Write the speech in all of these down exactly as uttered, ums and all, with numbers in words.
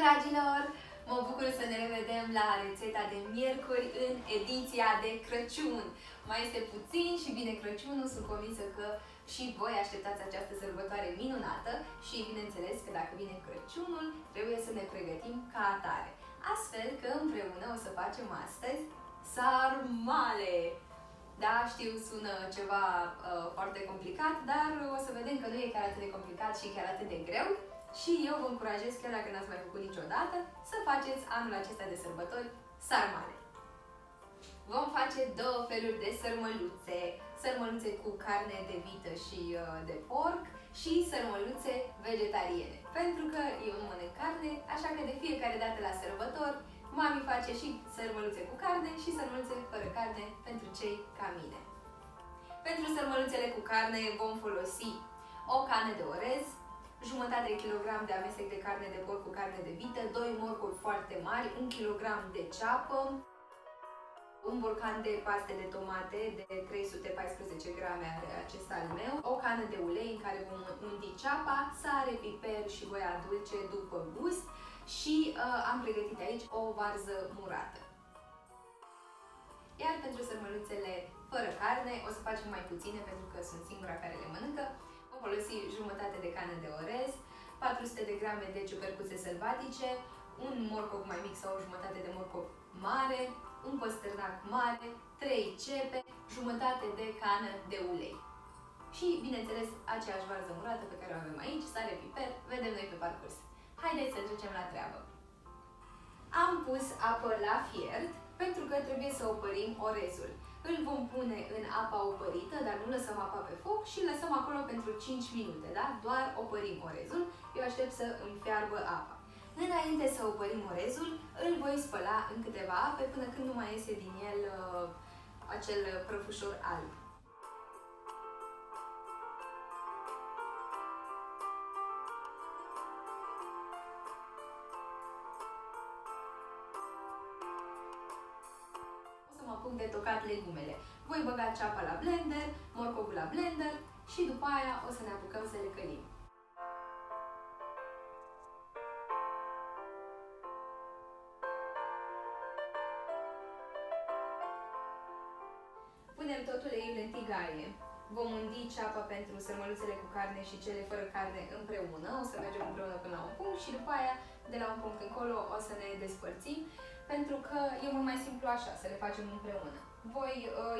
dragilor! Mă bucur să ne revedem la rețeta de miercuri în ediția de Crăciun. Mai este puțin și vine Crăciunul, sunt convinsă că și voi așteptați această sărbătoare minunată și bineînțeles că dacă vine Crăciunul, trebuie să ne pregătim ca atare. Astfel că împreună o să facem astăzi sarmale! Da, știu, sună ceva uh, foarte complicat, dar o să vedem că nu e chiar atât de complicat și chiar atât de greu. Și eu vă încurajez, chiar dacă n-ați mai făcut niciodată, să faceți anul acesta de sărbători sarmale. Vom face două feluri de sărmăluțe. Sărmăluțe cu carne de vită și uh, de porc și sărmăluțe vegetariene. Pentru că eu nu mănânc carne, așa că de fiecare dată la sărbători, mami face și sărmăluțe cu carne și sărmăluțe fără carne pentru cei ca mine. Pentru sărmăluțele cu carne vom folosi o cană de orez, jumătate de kilogram de amestec de carne de porc cu carne de vită, doi morcovi foarte mari, un kilogram de ceapă, un borcan de paste de tomate de trei sute paisprezece grame are acesta al meu, o cană de ulei în care vom undi ceapa, sare, piper și voia dulce după gust și uh, am pregătit aici o varză murată. Iar pentru sărmăluțele fără carne o să facem mai puține pentru că sunt singura care le mănâncă. Vom folosi jumătate de cană de orez, patru sute de grame de ciupercuțe sălbatice, un morcov mai mic sau o jumătate de morcov mare, un păstrnac mare, trei cepe, jumătate de cană de ulei. Și, bineînțeles, aceeași varză murată pe care o avem aici, sare, piper, vedem noi pe parcurs. Haideți să trecem la treabă. Am pus apă la fiert pentru că trebuie să opărim orezul. Îl vom pune în apa opărită, dar nu lăsăm apa pe foc și lăsăm acolo pentru cinci minute, da? Doar opărim orezul. Eu aștept să îmi fiarbă apa. Înainte să opărim orezul, îl voi spăla în câteva ape până când nu mai iese din el uh, acel prăfușor alb. De tocat legumele. Voi băga ceapa la blender, morcovul la blender și după aia o să ne apucăm să le călim. Punem totul în în tigaie. Vom undi ceapa pentru sărmăluțele cu carne și cele fără carne împreună. O să mergem împreună până la un punct și după aia, de la un punct încolo, o să ne despărțim. Pentru că e mult mai simplu așa, să le facem împreună. Voi,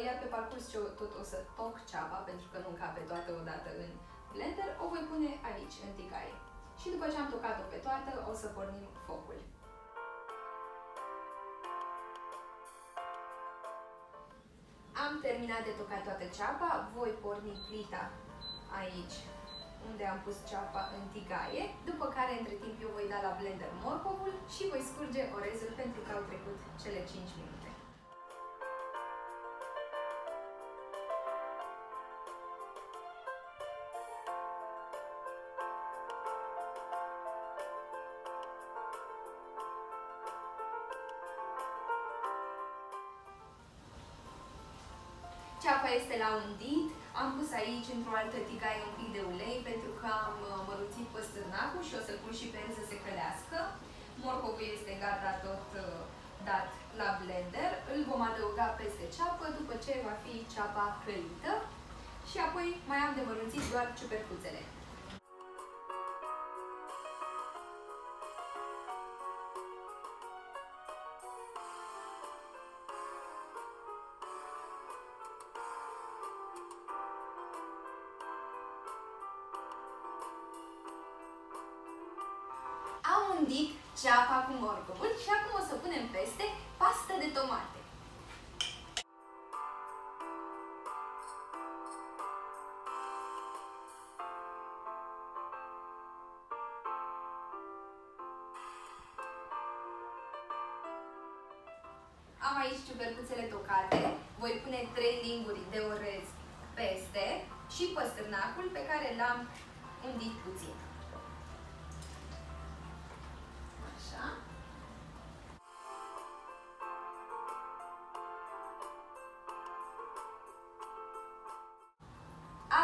iar pe parcurs ce tot o să toc ceapa, pentru că nu încape toată odată în blender, o voi pune aici, în tigaie. Și după ce am tocat-o pe toată, o să pornim focul. Am terminat de tocat toată ceapa, voi porni plita aici, unde am pus ceapa în tigaie, după care între timp eu voi da la blender morcovul și voi scurge orezul pentru că au trecut cele cinci minute. Ceapa este la undit, am pus aici într-o altă tigaie un pic de ulei pentru că am măruțit păstrnacul și o să-l pun și pe el să se călească. Morcovul este gata tot dat la blender, îl vom adăuga peste ceapă după ce va fi ceapa călită și apoi mai am de măruțit doar ciupercuțele. Am undit ceapa cu morcovul și acum o să punem peste pastă de tomate. Am aici ciupercuțele tocate, voi pune trei linguri de orez peste și păstrnacul pe care l-am undit puțin.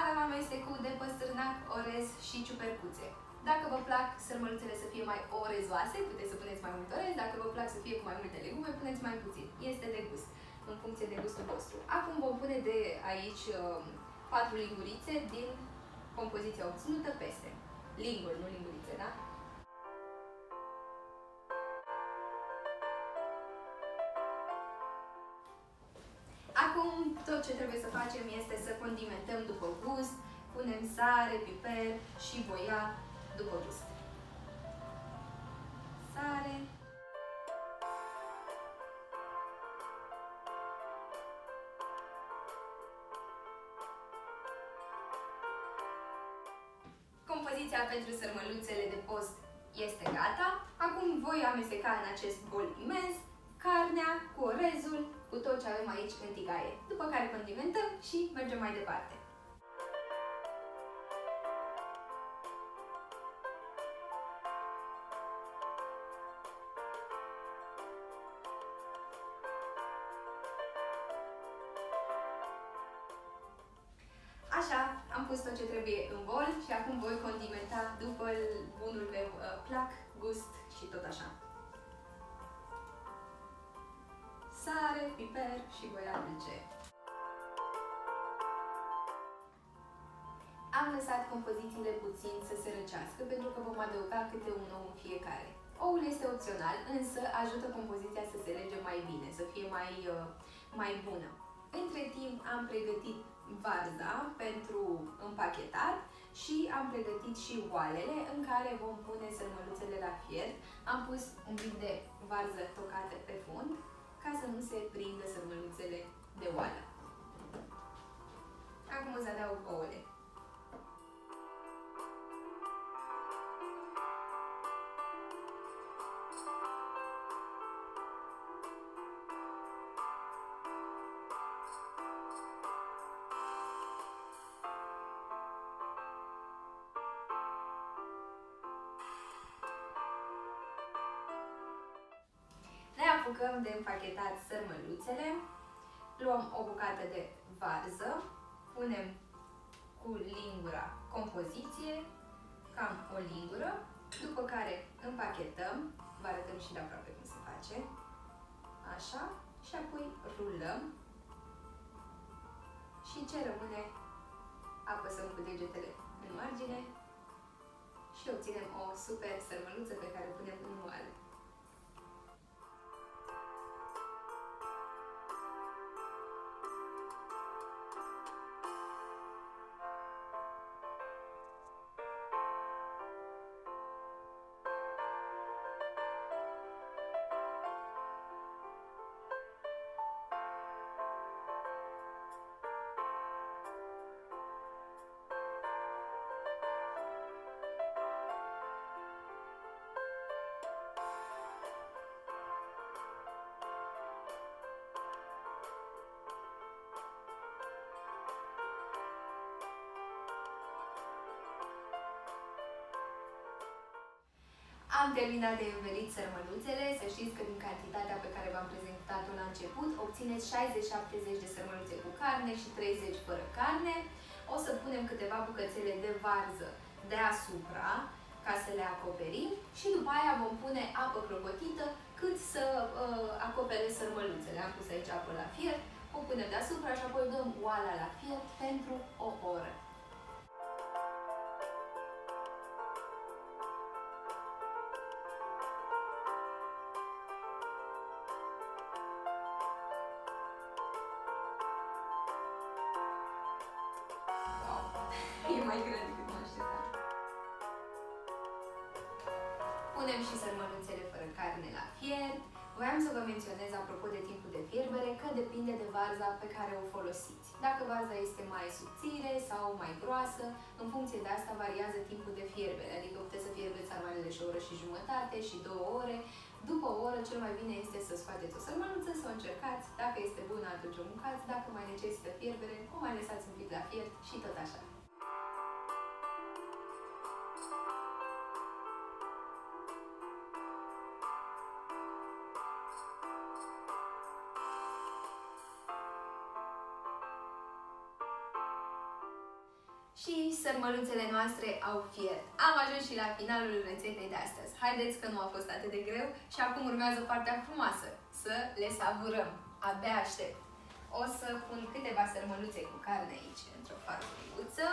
Avem amestecul de păstrnac, orez și ciupercuțe. Dacă vă plac sărmăluțele să fie mai orezoase, puteți să puneți mai mult orez. Dacă vă plac să fie cu mai multe legume, puneți mai puțin. Este de gust, în funcție de gustul vostru. Acum vom pune de aici patru lingurițe din compoziția obținută peste. Linguri, nu lingurițe, da? Acum tot ce trebuie să facem este să condimentăm după gust, punem sare, piper și boia după gust. Sare. Compoziția pentru sărmăluțele de post este gata. Acum voi amesteca în acest bol imens carnea cu orezul, cu tot ce avem aici în tigaie. După care condimentăm și mergem mai departe. Așa, am pus tot ce trebuie în bol și acum voi condimenta după bunul meu plac, gust și tot așa. Sare, piper și boia dulce. Am lăsat compozițiile puțin să se răcească pentru că vom adăuga câte un ou în fiecare. Oul este opțional, însă ajută compoziția să se rege mai bine, să fie mai, mai bună. Între timp am pregătit varza pentru împachetat și am pregătit și oalele în care vom pune sărmăluțele la fiert. Am pus un pic de varză tocată pe fund ca să nu se prindă sărmăluțele de oală. Acum o să adaug ouăle. Ne apucăm de împachetat sărmăluțele, luăm o bucată de varză, punem cu lingura compoziție, cam o lingură, după care împachetăm, vă arătăm și de aproape cum se face, așa, și apoi rulăm și ce rămâne apăsăm cu degetele în margine și obținem o super sărmăluță pe care o punem în oale. Am terminat de învelit sărmăluțele. Să știți că din cantitatea pe care v-am prezentat-o la început, obțineți șaizeci șaptezeci de sărmăluțe cu carne și treizeci fără carne. O să punem câteva bucățele de varză deasupra ca să le acoperim și după aia vom pune apă clocotită cât să uh, acopere sărmăluțele. Am pus aici apă la fiert, o punem deasupra și apoi dăm oala la fiert pentru o oră. E mai greu decât mă așteptam. Punem și sărmăluțele fără carne la fiert. Voiam să vă menționez, apropo de timpul de fierbere, că depinde de varza pe care o folosiți. Dacă varza este mai subțire sau mai groasă, în funcție de asta variază timpul de fierbere. Adică puteți să fierbeți sarmalele și o oră și jumătate și două ore. După o oră, cel mai bine este să scoateți o sărmăluță, să o încercați. Dacă este bună, atunci o mâncați. Dacă mai necesită fierbere, o mai lăsați un pic la fiert și tot așa. și sărmăluțele noastre au fiert. Am ajuns și la finalul rețetei de astăzi. Haideți că nu a fost atât de greu și acum urmează partea frumoasă, să le savurăm. Abia aștept. O să pun câteva sărmăluțe cu carne aici, într-o farfuriuță.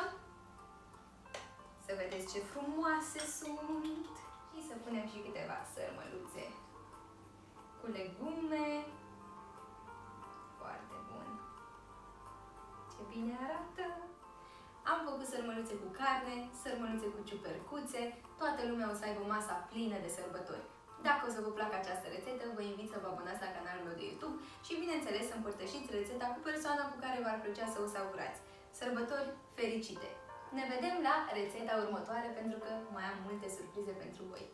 Să vedeți ce frumoase sunt. Și să punem și câteva sărmăluțe cu legume. Foarte bun. Ce bine arată! Am făcut sărmăluțe cu carne, sărmăluțe cu ciupercuțe. Toată lumea o să aibă masa plină de sărbători. Dacă o să vă placă această rețetă, vă invit să vă abonați la canalul meu de YouTube și, bineînțeles, să împărtășiți rețeta cu persoana cu care v-ar plăcea să o savurați. Sărbători fericite! Ne vedem la rețeta următoare pentru că mai am multe surprize pentru voi.